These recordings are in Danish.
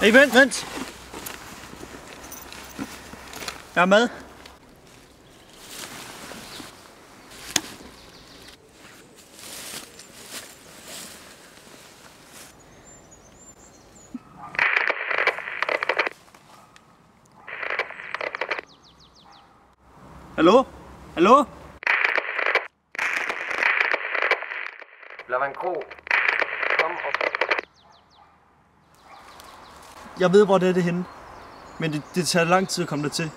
Hey, vent. Jeg er med. Hallo? Blavengro, kom op. Jeg ved, hvor det er henne, men det tager lang tid at komme der til.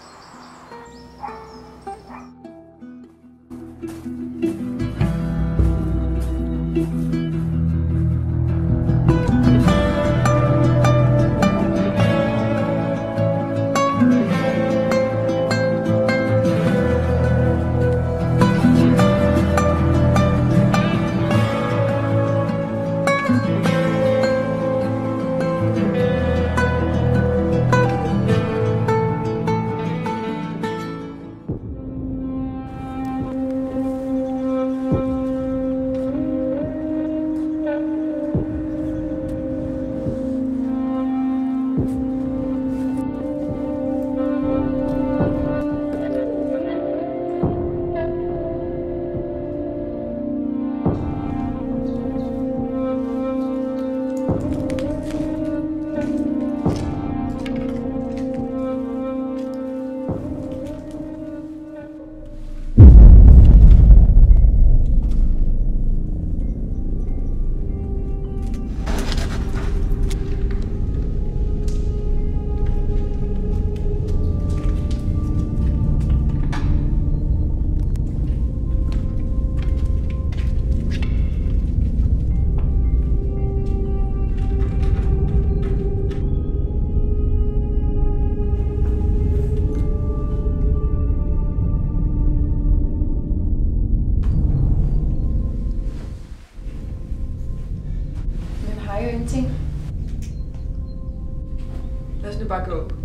Ingenting. Lad os nu bare gå.